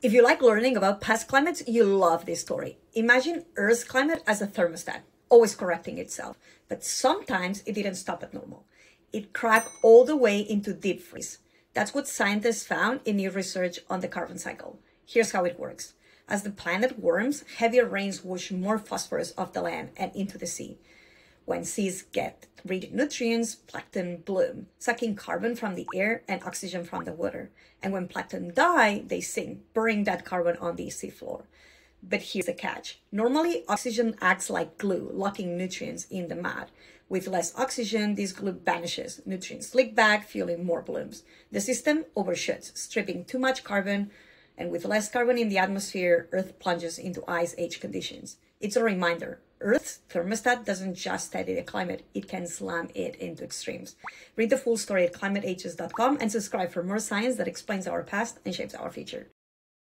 If you like learning about past climates, you'll love this story. Imagine Earth's climate as a thermostat, always correcting itself. But sometimes it didn't stop at normal. It cracked all the way into deep freeze. That's what scientists found in new research on the carbon cycle. Here's how it works. As the planet warms, heavier rains wash more phosphorus off the land and into the sea. When seas get rich in nutrients, plankton bloom, sucking carbon from the air and oxygen from the water. And when plankton die, they sink, burning that carbon on the seafloor. But here's the catch. Normally, oxygen acts like glue, locking nutrients in the mud. With less oxygen, this glue vanishes. Nutrients leak back, fueling more blooms. The system overshoots, stripping too much carbon. And with less carbon in the atmosphere, Earth plunges into ice age conditions. It's a reminder. Earth's thermostat doesn't just steady the climate, it can slam it into extremes. Read the full story at climateages.com and subscribe for more science that explains our past and shapes our future.